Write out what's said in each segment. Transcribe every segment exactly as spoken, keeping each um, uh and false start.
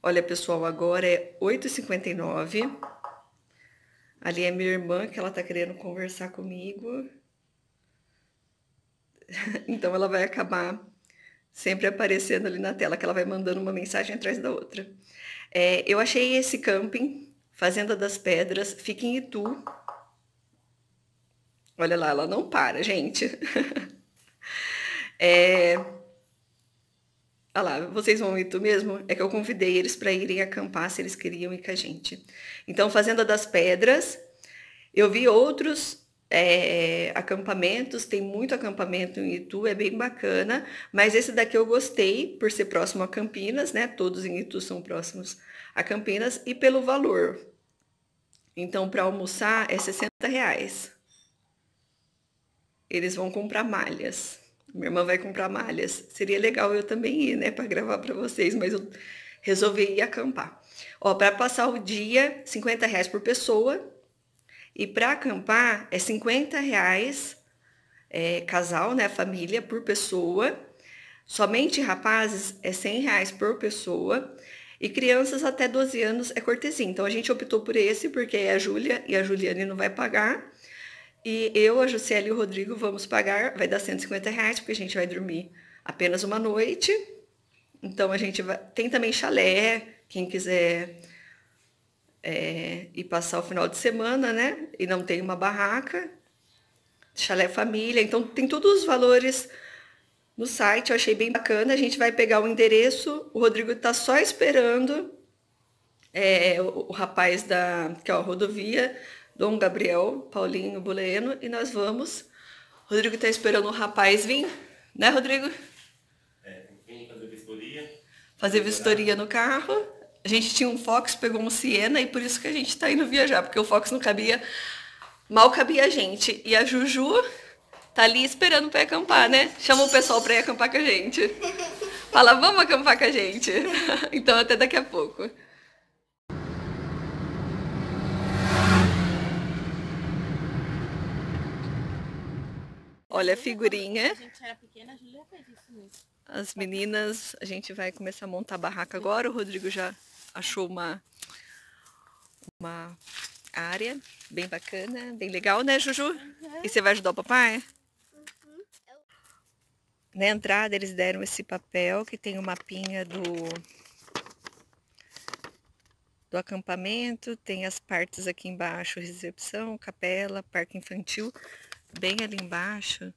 Olha, pessoal, agora é oito e cinquenta e nove. Ali é minha irmã, que ela tá querendo conversar comigo. Então, ela vai acabar sempre aparecendo ali na tela, que ela vai mandando uma mensagem atrás da outra. É, eu achei esse camping, Fazenda das Pedras, fica em Itu. Olha lá, ela não para, gente. É... Olha lá, vocês vão em Itu mesmo? É que eu convidei eles para irem acampar, se eles queriam ir com a gente. Então, Fazenda das Pedras, eu vi outros... É, acampamentos, tem muito acampamento em Itu, é bem bacana, mas esse daqui eu gostei por ser próximo a Campinas, né? Todos em Itu são próximos a Campinas e pelo valor. Então, para almoçar é sessenta reais. Eles vão comprar malhas. Minha irmã vai comprar malhas. Seria legal eu também ir, né? Para gravar para vocês, mas eu resolvi ir acampar. Ó, para passar o dia, cinquenta reais por pessoa. E para acampar é cinquenta reais, é, casal, né, família, por pessoa. Somente rapazes é cem reais por pessoa. E crianças até doze anos é cortesia. Então, a gente optou por esse, porque a Júlia e a Juliane não vai pagar. E eu, a Jussiele e o Rodrigo vamos pagar, vai dar cento e cinquenta reais, porque a gente vai dormir apenas uma noite. Então, a gente vai... Tem também chalé, quem quiser... É, e passar o final de semana, né? E não tem uma barraca, chalé família, então tem todos os valores no site, eu achei bem bacana. A gente vai pegar o endereço, o Rodrigo tá só esperando é, o, o rapaz da que é a rodovia, Dom Gabriel, Paulinho, Buleno, e nós vamos. O Rodrigo tá esperando o rapaz vir, né, Rodrigo? É, vem fazer vistoria. Fazer vistoria no carro. A gente tinha um Fox, pegou um Siena e por isso que a gente tá indo viajar, porque o Fox não cabia, mal cabia a gente. E a Juju tá ali esperando pra ir acampar, né? Chama o pessoal pra ir acampar com a gente. Fala, vamos acampar com a gente. Então até daqui a pouco. Olha a figurinha. A gente era pequena, a Júlia fez isso mesmo. As meninas, a gente vai começar a montar a barraca agora, o Rodrigo já... Achou uma, uma área bem bacana, bem legal, né, Juju? Uhum. E você vai ajudar o papai? Uhum. Na entrada eles deram esse papel que tem o mapinha do, do acampamento, tem as partes aqui embaixo, recepção, capela, parque infantil. Bem ali embaixo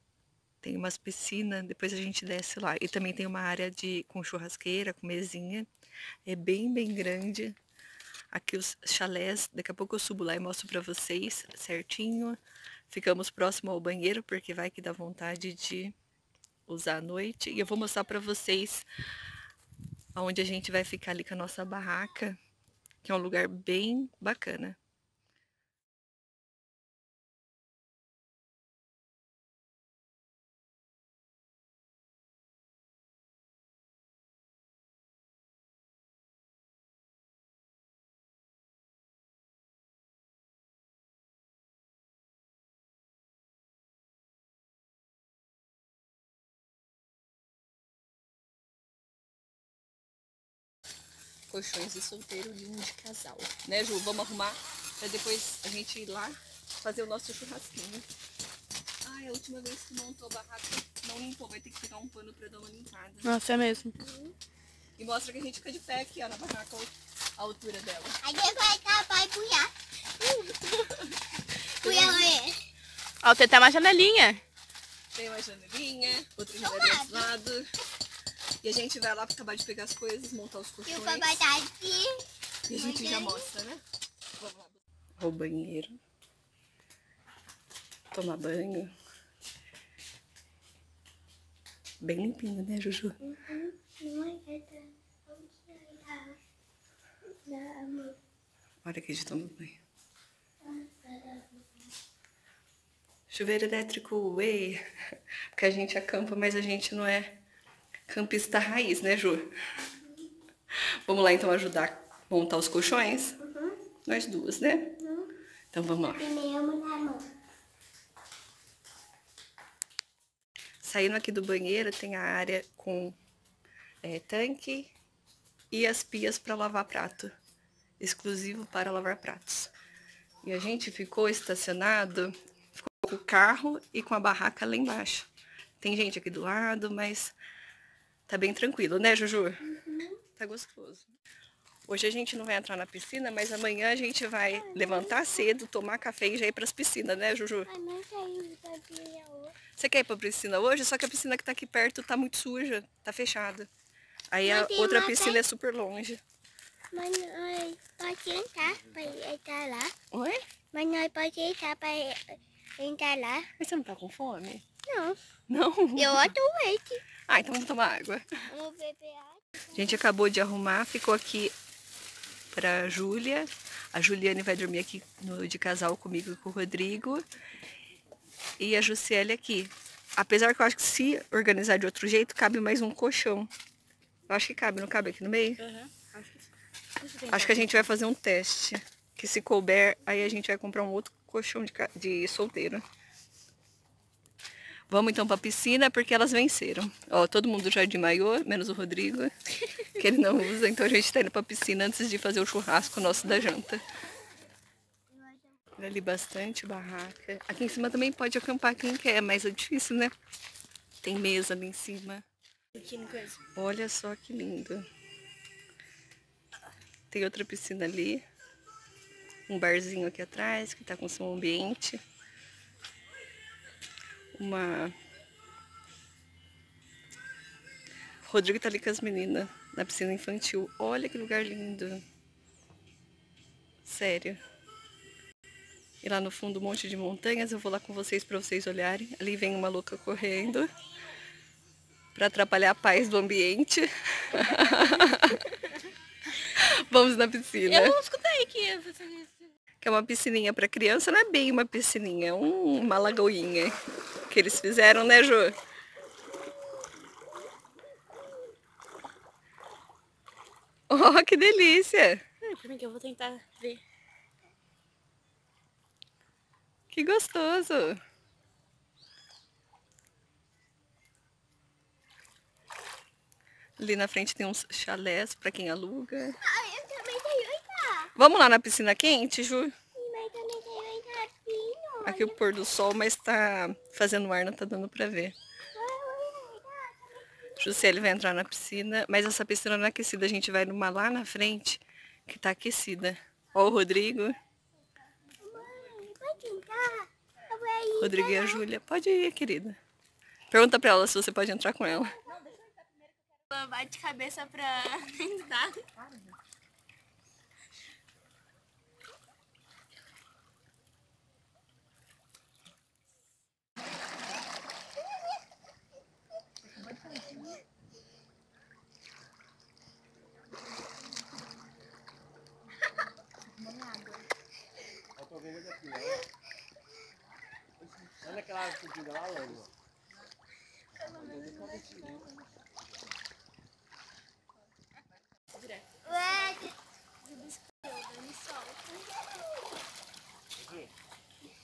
tem umas piscinas, depois a gente desce lá. E também tem uma área de, com churrasqueira, com mesinha. É bem, bem grande. Aqui os chalés, daqui a pouco eu subo lá e mostro pra vocês certinho. Ficamos próximo ao banheiro, porque vai que dá vontade de usar à noite. E eu vou mostrar pra vocês aonde a gente vai ficar ali com a nossa barraca, que é um lugar bem bacana. Colchões de solteiro e um de casal. Né, Ju? Vamos arrumar pra depois a gente ir lá fazer o nosso churrasquinho. Ai, a última vez que montou a barraca não limpou. Vai ter que pegar um pano pra dar uma limpada. Nossa, é mesmo. Uhum. E mostra que a gente fica de pé aqui, ó, na barraca, a altura dela. Aí vai acabar e buiar. Buiar, ué. Ó, tem até uma janelinha. Tem uma janelinha, outra janelinha do lado. E a gente vai lá pra acabar de pegar as coisas, montar os colchões. E o papai tá aqui. E a gente já mostra, né? Vamos lá. Ao banheiro. Tomar banho. Bem limpinho, né, Juju? Olha que a gente toma banho. Chuveiro elétrico, uê. Porque a gente acampa, mas a gente não é... campista raiz, né, Ju? Uhum. Vamos lá, então, ajudar a montar os colchões? Uhum. Nós duas, né? Uhum. Então, vamos lá. Saindo aqui do banheiro, tem a área com é, tanque, e as pias para lavar prato, exclusivo para lavar pratos. E a gente ficou estacionado, ficou com o carro e com a barraca lá embaixo. Tem gente aqui do lado, mas tá bem tranquilo, né, Juju? Uhum. Tá gostoso. Hoje a gente não vai entrar na piscina, mas amanhã a gente vai ah, levantar cedo, tomar café e já ir para as piscinas, né, Juju? Ah, não quero ir pra piscina hoje. Você quer ir para a piscina hoje? Só que a piscina que tá aqui perto tá muito suja, tá fechada. Aí mas a outra piscina é super longe. Mas nós pode entrar para entrar lá. Oi? Mas nós pode entrar para entrar lá. Mas você não tá com fome? Não. Não? Eu atualmente. Ah, então vamos tomar água. Vamos beber água. A gente acabou de arrumar, ficou aqui para Júlia. A Juliane vai dormir aqui no, de casal comigo e com o Rodrigo. E a Jussiele aqui. Apesar que eu acho que se organizar de outro jeito, cabe mais um colchão. Eu acho que cabe, não cabe aqui no meio? Uhum, acho que sim. Acho que a gente vai fazer um teste. Que se couber, aí a gente vai comprar um outro colchão de, de solteiro. Vamos então pra piscina, porque elas venceram. Ó, todo mundo já de maiô, menos o Rodrigo, que ele não usa. Então a gente tá indo pra piscina antes de fazer o churrasco nosso da janta. Olha ali bastante barraca. Aqui em cima também pode acampar quem quer, mas é difícil, né? Tem mesa ali em cima. Olha só que lindo. Tem outra piscina ali. Um barzinho aqui atrás, que tá com som ambiente. Uma... O Rodrigo tá ali com as meninas, na piscina infantil. Olha que lugar lindo. Sério. E lá no fundo um monte de montanhas. Eu vou lá com vocês pra vocês olharem. Ali vem uma louca correndo pra atrapalhar a paz do ambiente. Vamos na piscina. Eu não escutei que ia fazer isso. Que é uma piscininha pra criança. Não é bem uma piscininha, é uma lagoinha que eles fizeram, né, Ju? Oh, que delícia! Ai, peraí que eu vou tentar ver. Que gostoso! Ali na frente tem uns chalés pra quem aluga. Ai, eu também tenho entrar. Vamos lá na piscina quente, Ju? Sim, mas também tenho entrar aqui. Aqui o pôr do sol, mas tá fazendo ar, não tá dando pra ver. Jussiele vai entrar na piscina, mas essa piscina não é aquecida, a gente vai numa lá na frente, que tá aquecida. Ó o Rodrigo. Mãe, pode entrar? Eu vou aí, Rodrigo tá? E a Júlia. Pode ir, querida. Pergunta pra ela se você pode entrar com ela. Não, deixa eu entrar primeiro que eu quero. Vai de cabeça pra entrar. Olha aquela fudida lá, Lula.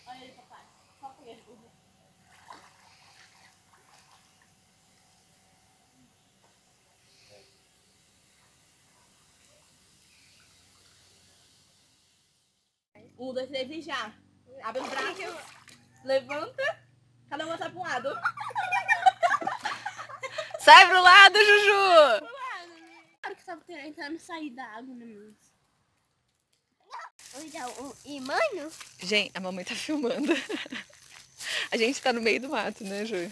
Olha ele, papai. Só peguei de burro. Um, dois, três e já. Abre os braços. Levanta. Cada uma sai para um lado. Sai pro lado, Juju! Pro lado, né? Claro que tava tentando sair da água, né, mano? E, mano? Gente, a mamãe tá filmando. A gente tá no meio do mato, né, Ju?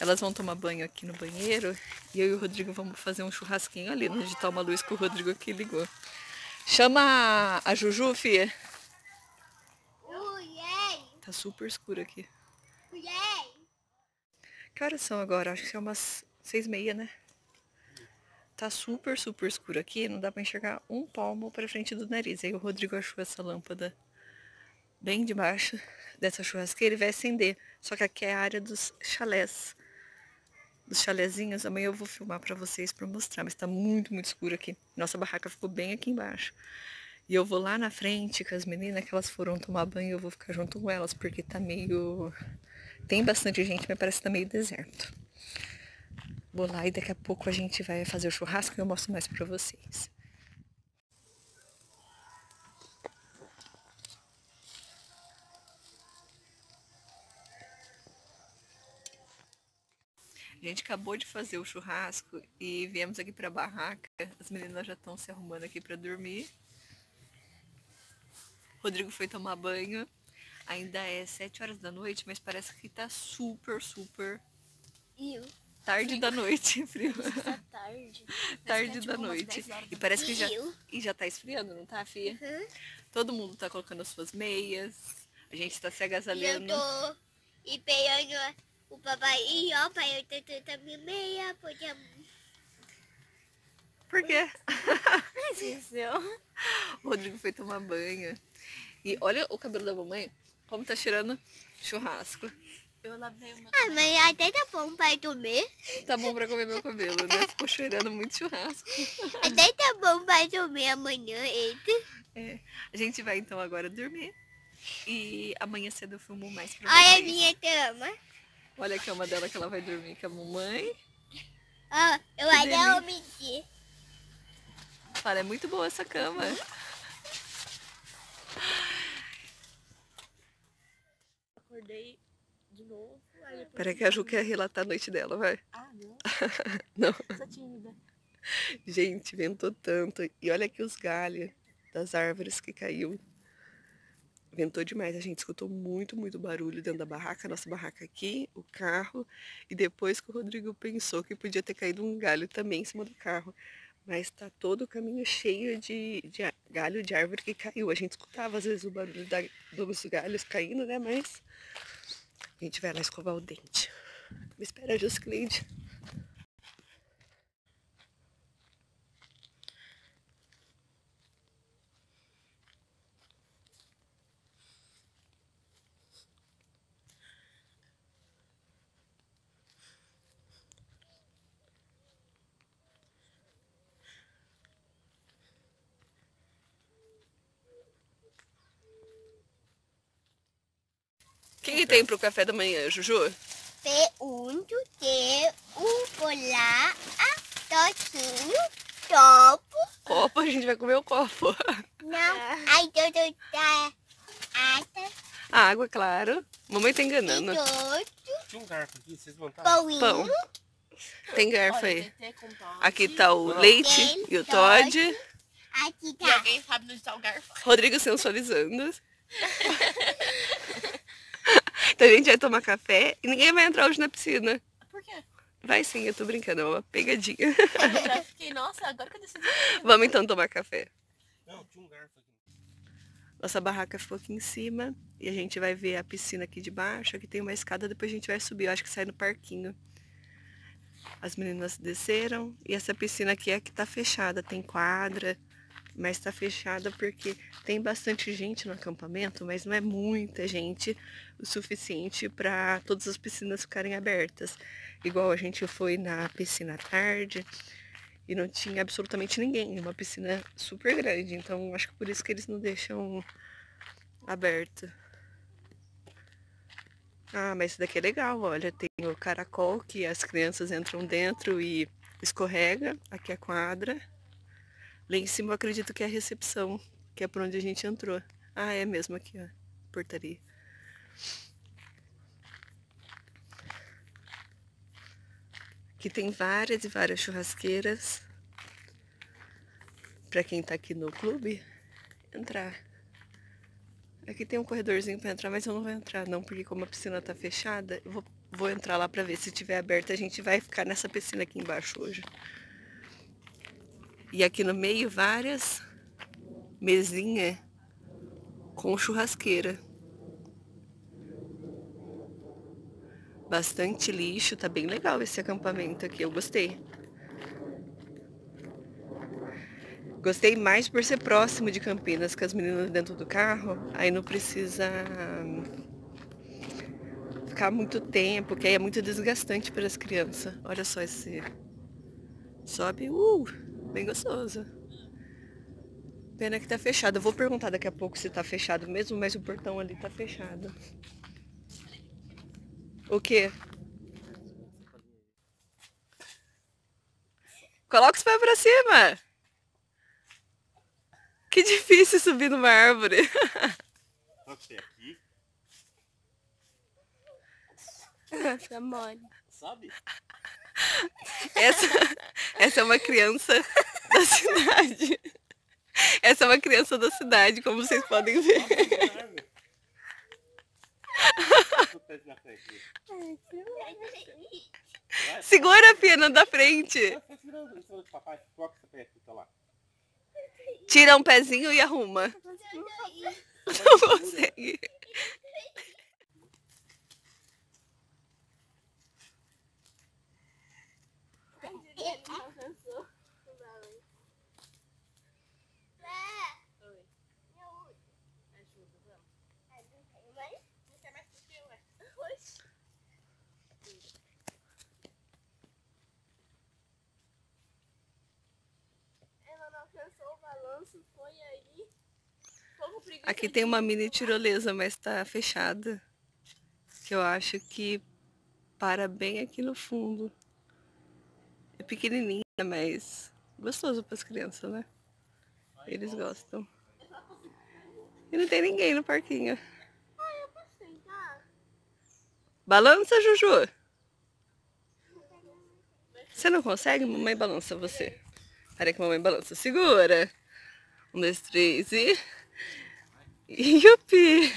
Elas vão tomar banho aqui no banheiro. E eu e o Rodrigo vamos fazer um churrasquinho ali, onde tá uma luz que o Rodrigo aqui ligou. Chama a Juju, fia. Tá super escuro aqui. Que horas são agora? Acho que são umas seis e meia, né? Tá super, super escuro aqui. Não dá pra enxergar um palmo pra frente do nariz. Aí o Rodrigo achou essa lâmpada bem debaixo dessa churrasqueira e vai acender. Só que aqui é a área dos chalés. Dos chalezinhos, amanhã eu vou filmar pra vocês pra mostrar, mas tá muito, muito escuro aqui. Nossa barraca ficou bem aqui embaixo. E eu vou lá na frente com as meninas, que elas foram tomar banho, eu vou ficar junto com elas, porque tá meio... Tem bastante gente, mas parece que tá meio deserto. bolar e daqui a pouco a gente vai fazer o churrasco e eu mostro mais pra vocês. A gente acabou de fazer o churrasco e viemos aqui para a barraca. As meninas já estão se arrumando aqui para dormir. Rodrigo foi tomar banho. Ainda é sete horas da noite, mas parece que tá super, super eu. tarde frio. da noite. Frio. Tá tarde. tarde tá, tipo, da noite. Da e parece que já, e já tá esfriando, não tá, Fia? Uhum. Todo mundo tá colocando as suas meias. A gente tá se agasalhando. Eu tô e pegando... O papai, e ó, pai, eu tentei minha meia, podia... Por quê? O Rodrigo foi tomar banho. E olha o cabelo da mamãe, como tá cheirando churrasco. Eu lavei o meu cabelo. Ah, mas até tá bom pra comer. Tá bom pra comer meu cabelo, né? Ficou cheirando muito churrasco. Até tá bom pra comer amanhã, eita. É. A gente vai então agora dormir. E amanhã cedo eu filmo mais pra vocês. Olha a minha cama. Olha a cama dela que ela vai dormir com a mamãe. Ah, oh, eu ainda vou mentir. Olha, é muito boa essa cama. Acordei de novo. Peraí que a Ju quer relatar a noite dela, vai. Ah, não. Não. Só tímida. Gente, ventou tanto. E olha aqui os galhos das árvores que caiu. Ventou demais, a gente escutou muito, muito barulho dentro da barraca, nossa barraca aqui, o carro. E depois que o Rodrigo pensou que podia ter caído um galho também em cima do carro. Mas tá todo o caminho cheio de, de galho de árvore que caiu. A gente escutava às vezes o barulho da, dos galhos caindo, né? Mas a gente vai lá escovar o dente. Me espera, Jussiele. O que, que tem pro café da manhã, Juju? Pergunto, teu, colar, toquinho, copo. Copo? A gente vai comer o copo. Não, aí eu da água. Água, claro. Mamãe tá enganando. Tem um garfo aqui, vocês vão estar. Pão. Tem garfo aí. Aqui tá o leite e o Todd. Aqui tá. E alguém sabe onde tá o garfo. Rodrigo sensualizando. Então a gente vai tomar café e ninguém vai entrar hoje na piscina. Por quê? Vai sim, eu tô brincando, é uma pegadinha. Eu fiquei, nossa, agora que eu decidi. Vamos então tomar café. Não, tinha um garfo aqui. Nossa barraca ficou aqui em cima e a gente vai ver a piscina aqui de baixo. Aqui tem uma escada, depois a gente vai subir. Eu acho que sai no parquinho. As meninas desceram e essa piscina aqui é que tá fechada. Tem quadra, mas tá fechada porque tem bastante gente no acampamento, mas não é muita gente o suficiente para todas as piscinas ficarem abertas. Igual a gente foi na piscina à tarde e não tinha absolutamente ninguém, uma piscina super grande, então acho que por isso que eles não deixam aberto. Ah, mas isso daqui é legal, olha, tem o caracol que as crianças entram dentro e escorrega, aqui a quadra. Lá em cima eu acredito que é a recepção, que é por onde a gente entrou. Ah, é mesmo aqui, ó, portaria. Aqui tem várias e várias churrasqueiras para quem tá aqui no clube entrar. Aqui tem um corredorzinho para entrar, mas eu não vou entrar não, porque como a piscina tá fechada, eu vou, vou entrar lá para ver se tiver aberta. A gente vai ficar nessa piscina aqui embaixo hoje. E aqui no meio várias mesinhas com churrasqueira. Bastante lixo, tá bem legal esse acampamento aqui, eu gostei. Gostei mais por ser próximo de Campinas, com as meninas dentro do carro, aí não precisa ficar muito tempo, que aí é muito desgastante para as crianças. Olha só esse... Sobe, uh! Bem gostoso. Pena que tá fechado. Eu vou perguntar daqui a pouco se tá fechado mesmo, mas o portão ali tá fechado. O quê? Coloca os pés pra cima. Que difícil subir numa árvore. Pode ser aqui. Nossa, mole. Sabe? Essa, essa é uma criança da cidade. Essa é uma criança da cidade, como vocês podem ver. Segura a pena da frente. Tira um pezinho e arruma. Não consegue. Aqui tem uma mini tirolesa, mas tá fechada. Que eu acho que para bem aqui no fundo. É pequenininha, mas gostoso para as crianças, né? Eles gostam. E não tem ninguém no parquinho. Balança, Juju! Você não consegue? Mamãe balança você. Peraí que mamãe balança. Segura! Um, dois, três e... Yupi!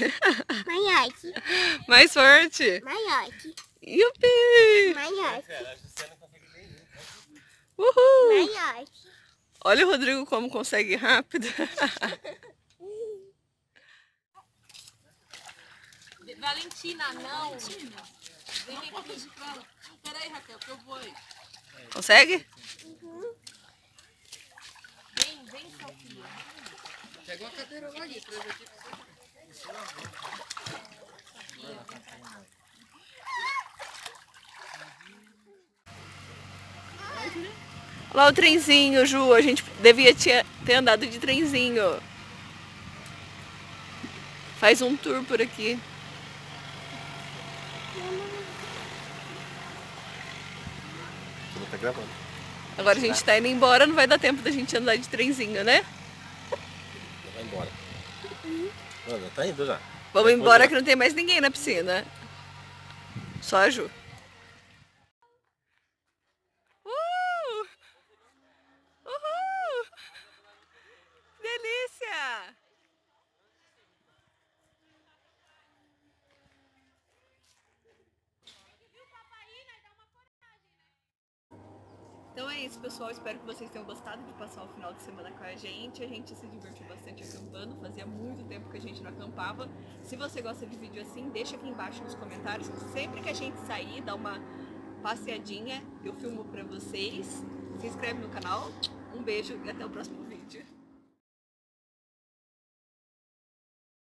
Maiote! Mais forte! Maiote! Yupi! Maiote! Uhul! Maiote! Olha o Rodrigo como consegue rápido! Valentina, não! Valentina. Vem aqui pedir pra ela. Peraí, Raquel, que eu vou aí. Consegue? Uhum. Vem, vem, Sofia. Pegou a cadeira lá ali, traz aqui pra você. Olha lá o trenzinho, Ju. A gente devia ter andado de trenzinho. Faz um tour por aqui. Você não tá gravando. Agora a gente tá indo embora, não vai dar tempo da gente andar de trenzinho, né? Vai embora. Não, já tá indo já. Vamos embora que não tem mais ninguém na piscina. Só a Ju. Uh! Uhul! Delícia! Então é isso, pessoal, espero que vocês tenham gostado de passar o final de semana com a gente. A gente se divertiu bastante acampando, fazia muito tempo que a gente não acampava. Se você gosta de vídeo assim, deixa aqui embaixo nos comentários. Sempre que a gente sair, dá uma passeadinha, eu filmo pra vocês. Se inscreve no canal, um beijo e até o próximo vídeo.